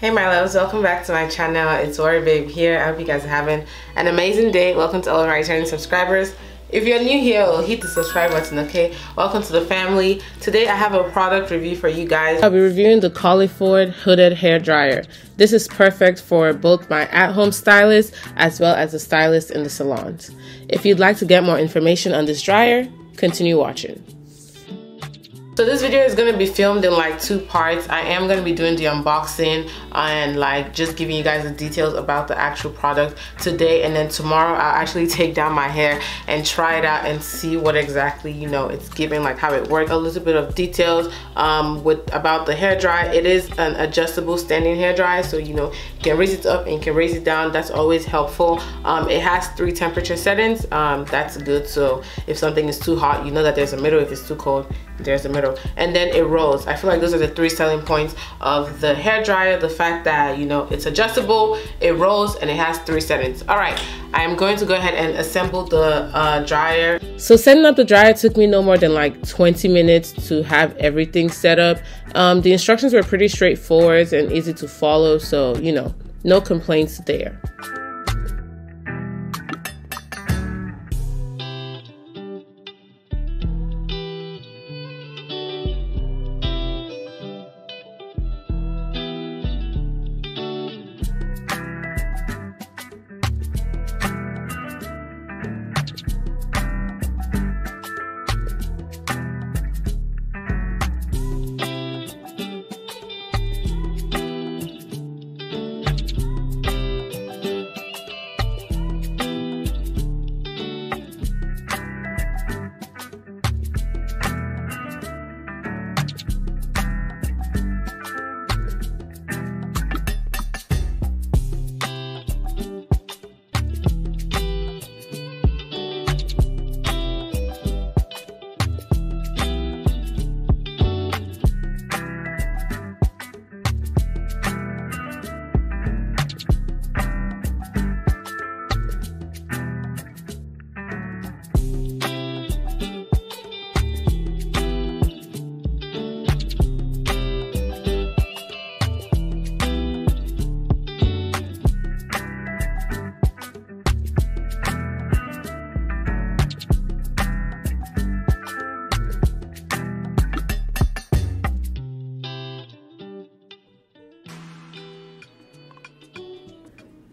Hey my loves, welcome back to my channel. It's Warri Babe here. I hope you guys are having an amazing day. Welcome to all of my returning subscribers. If you're new here, hit the subscribe button, okay? Welcome to the family. Today I have a product review for you guys. I'll be reviewing the Colliford Hooded Hair Dryer. This is perfect for both my at-home stylist as well as the stylist in the salons. If you'd like to get more information on this dryer, continue watching. So this video is going to be filmed in like two parts. I am going to be doing the unboxing and like just giving you guys the details about the actual product today, and then tomorrow I'll actually take down my hair and try it out and see what exactly, you know, it's giving, like how it works, a little bit of details about the hair dryer. It is an adjustable standing hair dryer, so you know, you can raise it up and you can raise it down. That's always helpful. It has 3 temperature settings. That's good, so if something is too hot, you know that there's a middle. If it's too cold, there's a middle. And then it rolls. I feel like those are the 3 selling points of the hair dryer: the fact that, you know, it's adjustable, it rolls, and it has 3 settings. All right, I am going to go ahead and assemble the dryer. So setting up the dryer took me no more than like 20 minutes to have everything set up. The instructions were pretty straightforward and easy to follow, so you know, no complaints there.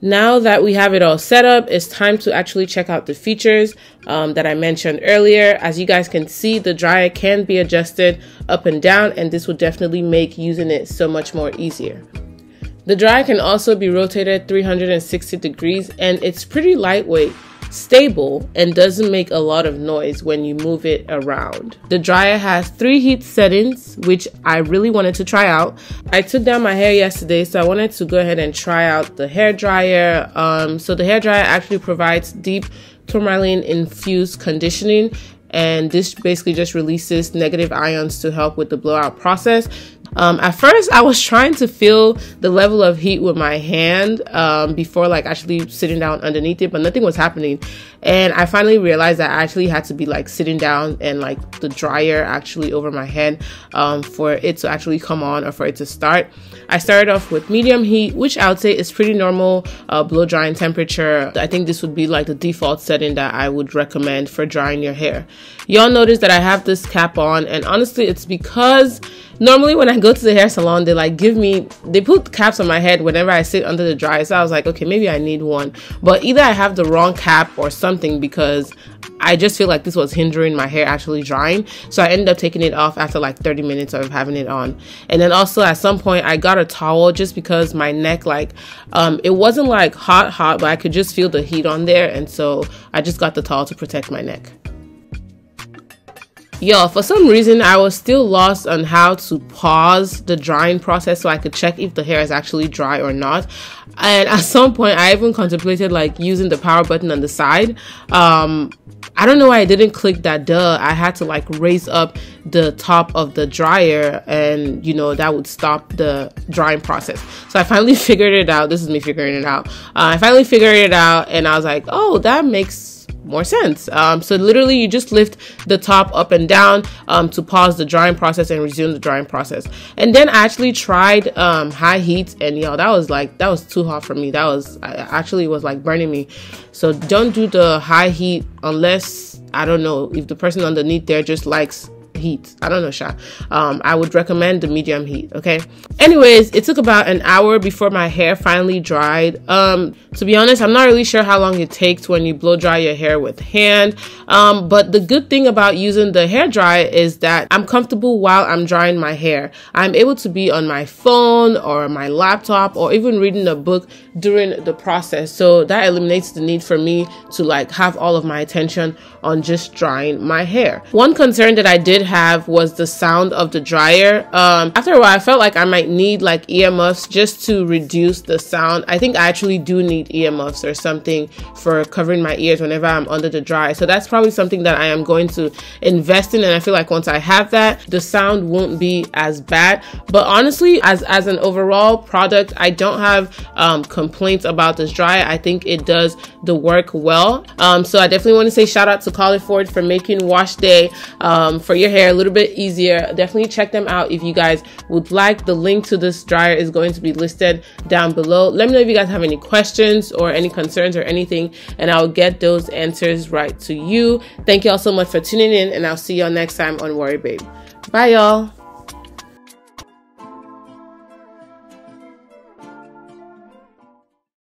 Now that we have it all set up, it's time to actually check out the features that I mentioned earlier. As you guys can see, the dryer can be adjusted up and down, and this will definitely make using it so much more easier. The dryer can also be rotated 360 degrees, and it's pretty lightweight, stable, and doesn't make a lot of noise when you move it around. The dryer has 3 heat settings, which I really wanted to try out. I took down my hair yesterday, so I wanted to go ahead and try out the hair dryer. So the hair dryer actually provides deep tourmaline infused conditioning, and this basically just releases negative ions to help with the blowout process. At first I was trying to feel the level of heat with my hand before like actually sitting down underneath it, but nothing was happening, and I finally realized that I actually had to be like sitting down and like the dryer actually over my head for it to actually come on or for it to start. I started off with medium heat, which I would say is pretty normal blow drying temperature. I think this would be like the default setting that I would recommend for drying your hair. Y'all notice that I have this cap on, and honestly it's because normally when I go to the hair salon, they put caps on my head whenever I sit under the dryer, so I was like, okay, maybe I need one, but either I have the wrong cap or something, because I just feel like this was hindering my hair actually drying. So I ended up taking it off after like 30 minutes of having it on. And then also at some point I got a towel just because my neck, like it wasn't like hot, but I could just feel the heat on there, and so I just got the towel to protect my neck. Y'all, for some reason I was still lost on how to pause the drying process so I could check if the hair is actually dry or not, and at some point I even contemplated like using the power button on the side. I don't know why I didn't click that, duh. I had to like raise up the top of the dryer, and you know, that would stop the drying process. So I finally figured it out. This is me figuring it out. I finally figured it out, and I was like, oh, that makes more sense. So literally you just lift the top up and down to pause the drying process and resume the drying process. And then I actually tried high heat, and y'all, that was too hot for me. It was like burning me. So don't do the high heat unless, I don't know, if the person underneath there just likes heat. I don't know, Sha. I would recommend the medium heat, okay? Anyways, it took about an hour before my hair finally dried. To be honest, I'm not really sure how long it takes when you blow dry your hair with hand. But the good thing about using the hair dryer is that I'm comfortable while I'm drying my hair. I'm able to be on my phone or my laptop or even reading a book during the process. So that eliminates the need for me to like have all of my attention on just drying my hair. One concern that I did have was the sound of the dryer. After a while I felt like I might need like earmuffs just to reduce the sound. I think I actually do need earmuffs or something for covering my ears whenever I'm under the dryer. So that's probably something that I am going to invest in, and I feel like once I have that, the sound won't be as bad. But honestly, as an overall product, I don't have complaints about this dryer. I think it does the work well. So I definitely want to say shout out to Colliford for making wash day for your hair a little bit easier. Definitely check them out if you guys would like. The link to this dryer is going to be listed down below. Let me know if you guys have any questions or any concerns or anything, and I'll get those answers right to you. Thank you all so much for tuning in, and I'll see y'all next time on Warri Babe. Bye y'all.